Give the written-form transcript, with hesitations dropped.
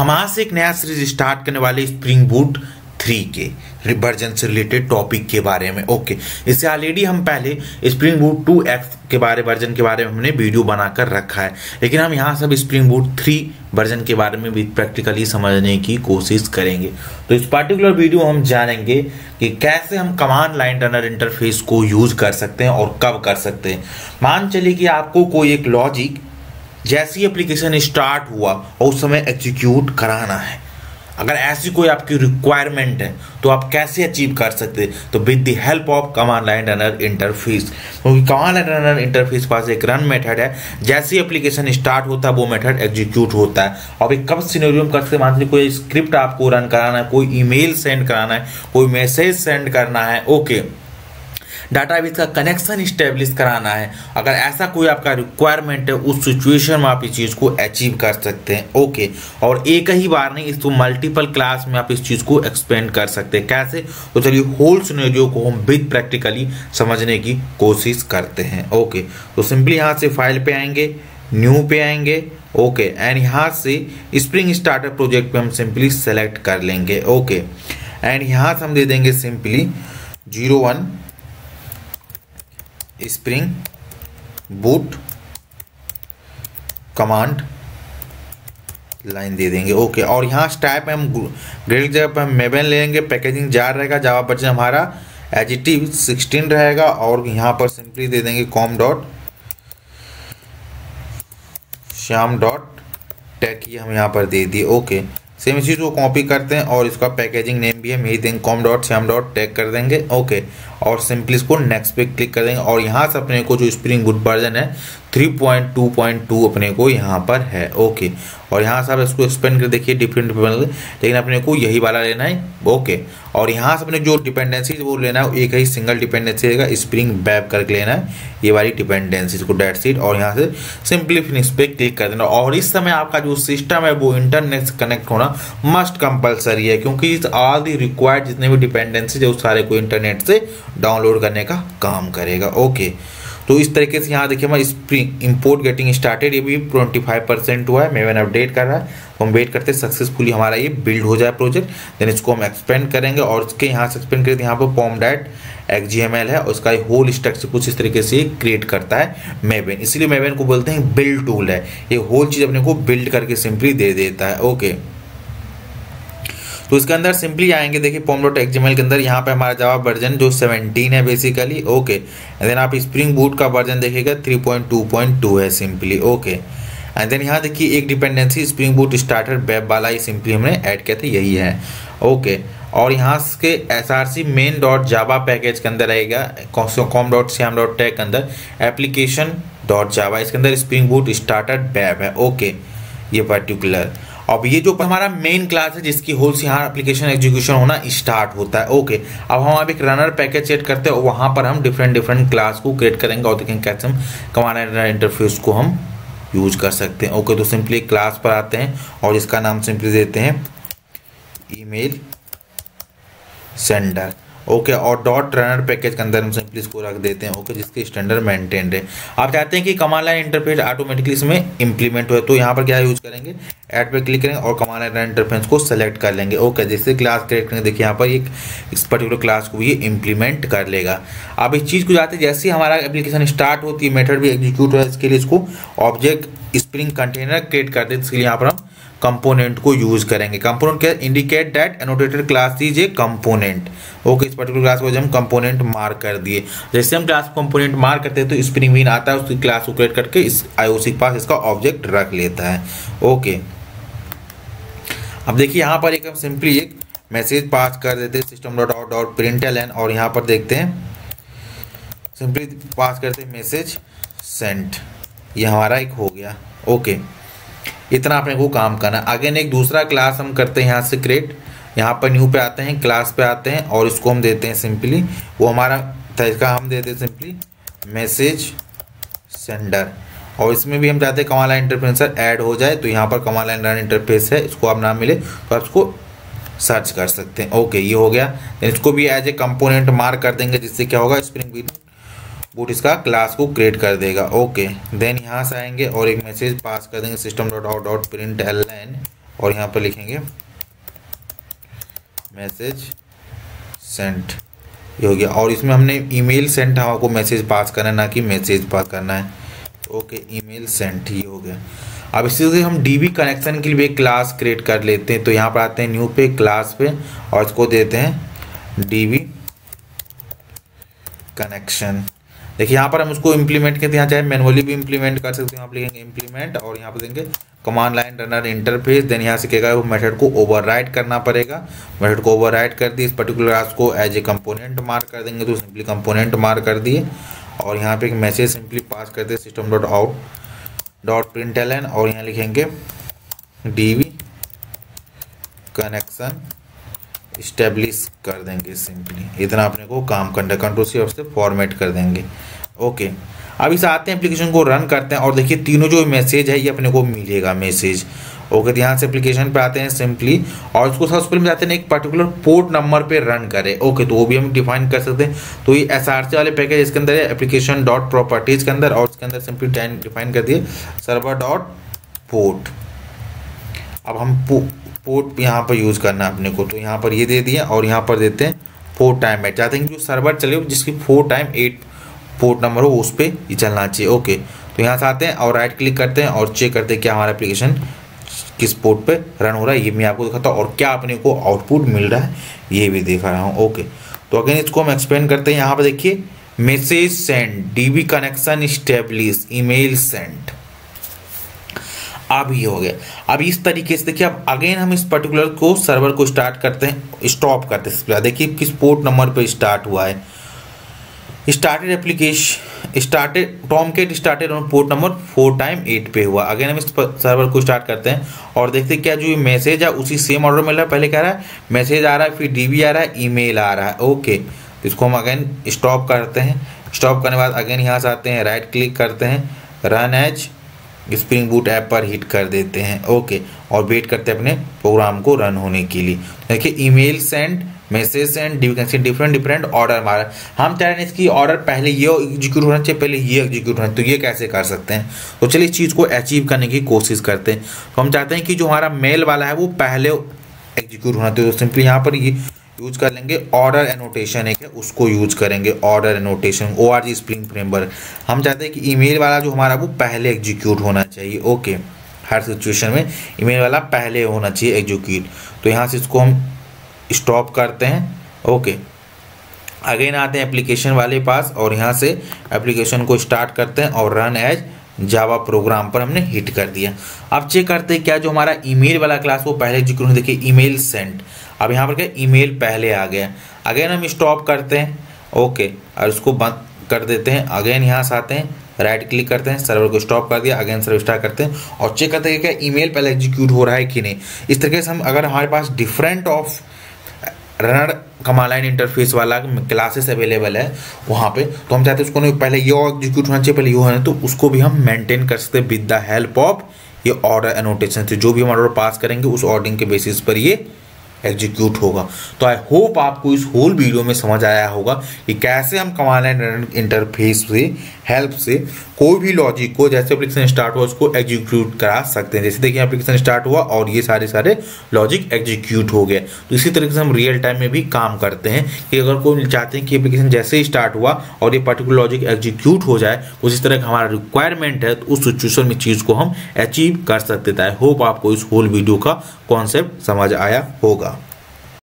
हम आज से एक नया सीरीज स्टार्ट करने वाले स्प्रिंग बूट 3 के वर्जन से रिलेटेड टॉपिक के बारे में। ओके, इससे ऑलरेडी हम पहले स्प्रिंग बूट 2.x के वर्जन के बारे में हमने वीडियो बनाकर रखा है, लेकिन हम यहाँ सब स्प्रिंग बूट 3 वर्जन के बारे में भी प्रैक्टिकली समझने की कोशिश करेंगे। तो इस पार्टिकुलर वीडियो हम जानेंगे कि कैसे हम कमांड लाइन रनर इंटरफेस को यूज कर सकते हैं और कब कर सकते हैं। मान चलिए कि आपको कोई एक लॉजिक जैसी एप्लीकेशन स्टार्ट हुआ और उस समय एग्जीक्यूट कराना है, अगर ऐसी कोई आपकी रिक्वायरमेंट है तो आप कैसे अचीव कर सकते हैं, तो with the help of command line runner interface. क्योंकि कमांड लाइन रनर इंटरफेस पास एक रन मेथड है, जैसे एप्लीकेशन स्टार्ट होता है वो मेथड एग्जीक्यूट होता है। और एक कब सिनेरियो में करते, मान लीजिए कोई स्क्रिप्ट आपको रन कराना है, कोई ईमेल सेंड कराना है, कोई मैसेज सेंड करना है, ओके, डाटाबेस का कनेक्शन इस्टेब्लिश कराना है, अगर ऐसा कोई आपका रिक्वायरमेंट है उस सिचुएशन में आप इस चीज़ को अचीव कर सकते हैं। ओके, और एक ही बार नहीं, इसको मल्टीपल क्लास में आप इस चीज़ को एक्सपेंड कर सकते हैं। कैसे, तो चलिए होल सिनेरियो को हम विद प्रैक्टिकली समझने की कोशिश करते हैं। ओके, तो सिंपली यहाँ से फाइल पे आएंगे, न्यू पे आएंगे, ओके, एंड यहाँ से स्प्रिंग स्टार्टअप प्रोजेक्ट पे हम सिंपली सेलेक्ट कर लेंगे। ओके, एंड यहाँ से हम दे देंगे simply 01 Spring boot command line दे देंगे। ओके, और यहाँ स्टैप हम ग्रेड जगह पर हम मेवेन लेंगे, पैकेजिंग जार रहेगा, जावा वर्जन हमारा एडिटिव 16 रहेगा, और यहाँ पर सिंपली दे देंगे com.shyam.tech, ये हम यहाँ पर दे दिए। ओके, सेम इसी को कॉपी करते हैं और इसका पैकेजिंग नेम भी हम यही देंगे, com.shyam.tech कर देंगे। ओके, और सिंपली इसको नेक्स्ट पे क्लिक कर देंगे, और यहाँ से अपने को जो स्प्रिंग बूट वर्जन है 3.2.2 अपने को यहाँ पर है। ओके, और यहाँ से आप इसको एक्सपेंड कर देखिए डिफरेंट, लेकिन अपने को यही वाला लेना है। ओके, और यहाँ से अपने जो डिपेंडेंसीज वो लेना है, एक ही सिंगल डिपेंडेंसी रहेगा, स्प्रिंग वेब करके लेना है ये वाली डिपेंडेंसीज को, डेट सीट, और यहाँ से सिंपली फिनिश पे क्लिक कर देना। और इस समय आपका जो सिस्टम है वो इंटरनेट से कनेक्ट होना मस्ट कंपल्सरी है, क्योंकि ऑल दी रिक्वायर्ड जितने भी डिपेंडेंसीज है वो सारे को इंटरनेट से डाउनलोड करने का काम करेगा। ओके, तो इस तरीके से यहाँ देखिए हमारा स्प्रिंग इंपोर्ट गेटिंग स्टार्टेड ये भी 25% हुआ है, मेवन अपडेट कर रहा है, तो हम वेट करते हैं सक्सेसफुली हमारा ये बिल्ड हो जाए प्रोजेक्ट, देन इसको हम एक्सपेंड करेंगे। और इसके यहाँ से एक्सपेंड करेंगे, यहाँ पर pom.xml है, उसका होल स्ट्रक्चर कुछ इस तरीके से क्रिएट करता है मेवन, इसीलिए मेवन को बोलते हैं बिल्ड टूल है, ये होल चीज़ अपने को बिल्ड करके सिंपली दे देता है। ओके, तो इसके अंदर सिंपली आएंगे, देखिए pom.xml के अंदर यहाँ पे हमारा जावा वर्जन जो 17 है बेसिकली। ओके, एंड देन आप स्प्रिंग बूट का वर्जन देखिएगा 3.2.2 है सिंपली। ओके, एंड देन यहाँ देखिए एक dependency spring boot starter web वाला ही सिंपली हमने ऐड किया था, यही है। ओके, और यहाँ के src main.java पैकेज के अंदर रहेगा, com.shyam.tech के अंदर application.java, इसके अंदर स्प्रिंग बूट स्टार्टर वेब है। ओके, ये पर्टिकुलर, अब ये जो हमारा मेन क्लास है जिसकी होल से यहाँ एप्लीकेशन एग्जीक्यूशन होना स्टार्ट होता है। ओके, अब हम आप एक रनर पैकेज सेट करते हैं और वहाँ पर हम डिफरेंट क्लास को क्रिएट करेंगे और देखेंगे कैसे हम कमांड रनर इंटरफेस को हम यूज कर सकते हैं। ओके, तो सिंपली क्लास पर आते हैं और इसका नाम सिंपली देते हैं ईमेल सेंडर। ओके, और डॉट रनर पैकेज के अंदर हम सिंपली इसको रख देते हैं। ओके, जिसके स्टैंडर्ड मेंटेन्ड है। आप चाहते हैं कि कमांड लाइन इंटरफेस ऑटोमेटिकली इसमें इंप्लीमेंट हो, तो यहाँ पर क्या यूज करेंगे, ऐड पे क्लिक करेंगे और कमांड लाइन इंटरफेस को सेलेक्ट कर लेंगे। ओके, जैसे क्लास क्रिएट करेंगे, देखिए यहाँ पर एक इस पर्टिकुलर क्लास को ये इंप्लीमेंट कर लेगा। आप इस चीज़ को जाते जैसे ही हमारा एप्लीकेशन स्टार्ट होती है मेथड भी एग्जीक्यूट हो, इसके लिए इसको ऑब्जेक्ट स्प्रिंग कंटेनर क्रिएट कर देते, इसके लिए यहाँ पर हम कंपोनेंट को यूज करेंगे। कंपोनेंट क्या, indicate that annotated class is a component. Okay, इस पर्टिकुलर क्लास को जब हम कंपोनेंट मार्क कर दिए, जैसे हम क्लास कंपोनेंट मार्क करते हैं तो स्प्रिंग बीन आता है, उसकी क्लास को क्रिएट करके इस आईओसी के पास इसका ऑब्जेक्ट रख लेता है। ओके, अब देखिए यहाँ पर एक हम सिंपली एक मैसेज पास कर देते हैं system.out.println, और यहाँ पर देखते हैं सिंपली पास करते हैं मैसेज सेंट, ये हमारा एक हो गया। ओके, इतना अपने को काम करना। अगेन एक दूसरा क्लास हम करते हैं यहाँ से क्रिएट, यहाँ पर न्यू पे आते हैं, क्लास पे आते हैं और इसको हम देते हैं सिंपली, वो हमारा था इसका हम देते हैं सिंपली मैसेज सेंडर, और इसमें भी हम चाहते हैं कमांड लाइन इंटरफेस ऐड हो जाए, तो यहाँ पर कमांड लाइन रन इंटरफेस है, इसको आप ना मिले तो आप इसको सर्च कर सकते हैं। ओके, ये हो गया, इसको भी एज ए कंपोनेंट मार्क कर देंगे, जिससे क्या होगा स्प्रिंग बूट इसका क्लास को क्रिएट कर देगा। ओके, देन यहाँ से आएंगे और एक मैसेज पास कर देंगे system.out.println, और यहाँ पर लिखेंगे मैसेज सेंट, ये हो गया। और इसमें हमने ईमेल सेंट, हम आपको मैसेज पास करना है, ना कि मैसेज पास करना है। ओके, ईमेल सेंट, ये हो गया। अब इसी से हम डीबी कनेक्शन के लिए एक क्लास क्रिएट कर लेते हैं। तो यहाँ पर आते हैं न्यू पे, क्लास पे, और इसको देते हैं डीबी कनेक्शन। देखिए यहाँ पर हम उसको इम्प्लीमेंट करते हैं, यहाँ चाहे मैनुअली भी इम्प्लीमेंट कर सकते हैं। आप लिखेंगे इम्प्लीमेंट और यहाँ पर देंगे command line runner interface. Then यहाँ से कहेगा वो मेथड को ओवरराइड करना पड़ेगा। मेथड को ओवरराइड कर दिए, इस पर्टिकुलर क्लास को एज ए कंपोनेंट मार्क कर देंगे, तो सिंपली कंपोनेंट मार्क कर दिए। और यहाँ पे एक मैसेज सिंपली पास कर दिए system dot out dot println, और यहाँ लिखेंगे डीबी कनेक्शन इस्टेब्लिश कर देंगे सिंपली। इतना अपने को काम करना, कंट्रोल सी से फॉर्मेट कर देंगे। ओके, अब इस आते हैं एप्लीकेशन को रन करते हैं और देखिए तीनों जो मैसेज है ये अपने को मिलेगा मैसेज। ओके, तो यहाँ से एप्लीकेशन पे आते हैं सिंपली और उसको सबसे पहले जाते हैं एक पर्टिकुलर पोर्ट नंबर पे रन करें। ओके, तो वो भी हम डिफाइन कर सकते हैं। तो ये SRC वाले पैकेज इसके अंदर है एप्लीकेशन डॉट प्रॉपर्टीज के अंदर, और उसके अंदर सिंपली डिफाइन कर दिए सर्वर डॉट पोर्ट। अब हम पोर्ट यहाँ पर यूज़ करना है अपने को, तो यहाँ पर ये दे दिए और यहाँ पर देते हैं 4 टाइम 8। चाहते हैं कि जो सर्वर चले जिसकी 4 टाइम 8 पोर्ट नंबर हो उस पर ये चलना चाहिए। ओके, तो यहाँ से आते हैं और राइट क्लिक करते हैं और चेक करते हैं क्या हमारा एप्लीकेशन किस पोर्ट पे रन हो रहा है, ये मैं आपको दिखाता हूँ, और क्या अपने को आउटपुट मिल रहा है ये भी दिखा रहा हूँ। ओके, तो अगेन इसको हम एक्सप्लेन करते हैं। यहाँ पर देखिए message send, DB connection establish, email send, अब ये हो गया। अब इस तरीके से देखिए, अब अगेन हम इस पर्टिकुलर को सर्वर को स्टार्ट करते हैं, स्टॉप करते हैं। देखिए किस पोर्ट नंबर पे स्टार्ट हुआ है, started application started Tomcat started on port number 4 time 8 पे हुआ। अगेन हम इस सर्वर को स्टार्ट करते हैं और देखते हैं क्या जो ये मैसेज है उसी सेम ऑर्डर में मिल रहा है। पहले क्या रहा है मैसेज आ रहा है, फिर डीबी आ रहा है, ईमेल आ रहा है। ओके, तो इसको हम अगेन स्टॉप करते हैं। स्टॉप करने के बाद अगेन यहाँ से आते हैं, राइट क्लिक करते हैं, run as spring boot app पर हिट कर देते हैं। ओके, और वेट करते हैं अपने प्रोग्राम को रन होने के लिए। देखिए email send, message send, DB connection, different order मारा। हम चाह रहे हैं इसकी ऑर्डर पहले ये एग्जीक्यूट होना चाहिए, पहले ये एग्जीक्यूट होना, तो ये कैसे कर सकते हैं? तो चलिए इस चीज़ को अचीव करने की कोशिश करते हैं। तो हम चाहते हैं कि जो हमारा मेल वाला है वो पहले एग्जीक्यूट होना चाहिए, तो सिंपली यहाँ पर ये यूज कर लेंगे ऑर्डर एनोटेशन एक है उसको यूज करेंगे। Order annotation ORG Spring framework, हम चाहते हैं कि ईमेल वाला जो हमारा वो पहले एग्जीक्यूट होना चाहिए। ओके, हर सिचुएशन में ईमेल वाला पहले होना चाहिए एग्जीक्यूट। तो यहाँ से इसको हम स्टॉप करते हैं। ओके, अगेन आते हैं एप्लीकेशन वाले पास और यहाँ से एप्लीकेशन को स्टार्ट करते हैं और रन एज जावा प्रोग्राम पर हमने हिट कर दिया। अब चेक करते हैं क्या जो हमारा ईमेल वाला क्लास वो पहले एग्जीक्यूट होना। देखिए ईमेल सेंड, अब यहाँ पर क्या ईमेल पहले आ गया। अगेन हम स्टॉप करते हैं। ओके, और इसको बंद कर देते हैं। अगेन यहाँ से आते हैं, राइट क्लिक करते हैं, सर्वर को स्टॉप कर दिया। अगेन सर्वर स्टार्ट करते हैं और चेक करते हैं क्या ईमेल पहले एग्जीक्यूट हो रहा है कि नहीं। इस तरीके से हम अगर हमारे पास different of runner command line interface वाला क्लासेस अवेलेबल है वहाँ पे, तो हम चाहते हैं उसको पहले ये एग्जीक्यूट होना चाहिए, पहले ये होना, तो उसको भी हम मेंटेन कर सकते हैं विद द हेल्प ऑफ ये ऑर्डर एनोटेशन से। जो भी हम ऑर्डर पास करेंगे उस ऑर्डरिंग के बेसिस पर ये एग्जीक्यूट होगा। तो आई होप आपको इस होल वीडियो में समझ आया होगा कि कैसे हम कमांड लाइन इंटरफेस से हेल्प से कोई भी लॉजिक को जैसे एप्लीकेशन स्टार्ट हुआ उसको एग्जीक्यूट करा सकते हैं। जैसे देखिए एप्लीकेशन स्टार्ट हुआ और ये सारे लॉजिक एग्जीक्यूट हो गए। तो इसी तरीके से हम रियल टाइम में भी काम करते हैं कि अगर कोई चाहते हैं कि एप्लीकेशन जैसे ही स्टार्ट हुआ और ये पर्टिकुलर लॉजिक एग्जीक्यूट हो जाए, उसी तरह का हमारा रिक्वायरमेंट है, तो उस सिचुएशन में चीज़ को हम अचीव कर सकते थे। आई होप आपको इस होल वीडियो का कॉन्सेप्ट समझ आया होगा।